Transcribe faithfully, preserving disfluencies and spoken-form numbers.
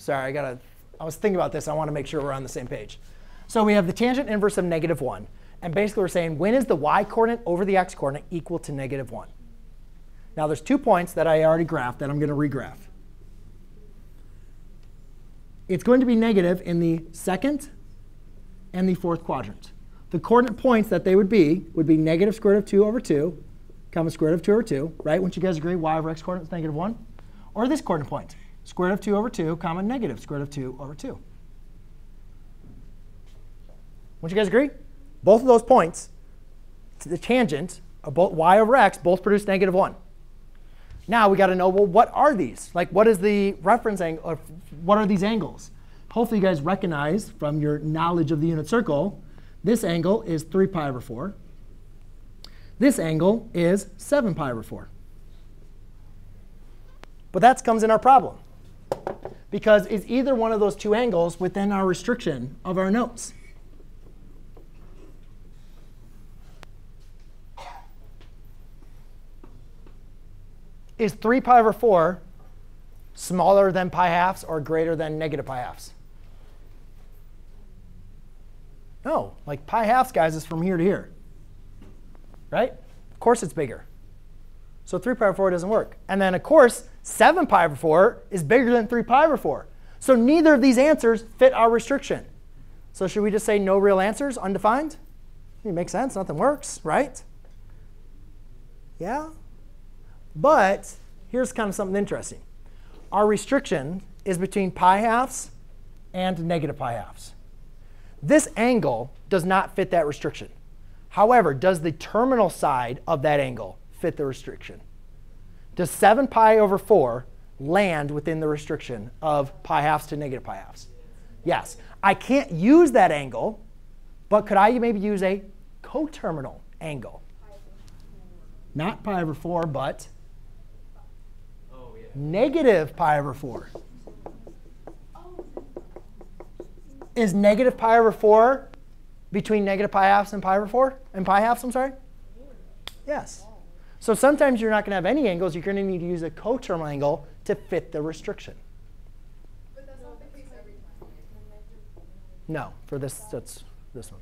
Sorry, I gotta, I was thinking about this. I want to make sure we're on the same page. So we have the tangent inverse of negative one. And basically, we're saying, when is the y coordinate over the x coordinate equal to negative one? Now, there's two points that I already graphed that I'm going to regraph. It's going to be negative in the second and the fourth quadrant. The coordinate points that they would be would be negative square root of two over two, comma square root of two over two, right? Wouldn't you guys agree y over x coordinate is negative one? Or this coordinate point, square root of two over two, comma negative square root of two over two. Wouldn't you guys agree? Both of those points, the tangent of both y over x, both produce negative one. Now we got to know, well, what are these? Like, what is the reference angle? Or what are these angles? Hopefully, you guys recognize from your knowledge of the unit circle, this angle is three pi over four. This angle is seven pi over four. But that comes in our problem, because is either one of those two angles within our restriction of our notes? Is three pi over four smaller than pi halves or greater than negative pi halves? No. Like pi halves, guys, is from here to here, right? Of course it's bigger. So three pi over four doesn't work. And then, of course, seven pi over four is bigger than three pi over four. So neither of these answers fit our restriction. So should we just say no real answers, undefined? It makes sense. Nothing works, right? Yeah? But here's kind of something interesting. Our restriction is between pi halves and negative pi halves. This angle does not fit that restriction. However, does the terminal side of that angle fit the restriction? Does seven pi over four land within the restriction of pi halves to negative pi halves? Yes. I can't use that angle, but could I maybe use a coterminal angle? Not pi over four, but negative pi over four. Is negative pi over four between negative pi halves and pi over four? And pi halves, I'm sorry? Yes. So sometimes you're not going to have any angles. You're going to need to use a coterminal angle to fit the restriction. But that's not the case every time. No, for this, that's this one.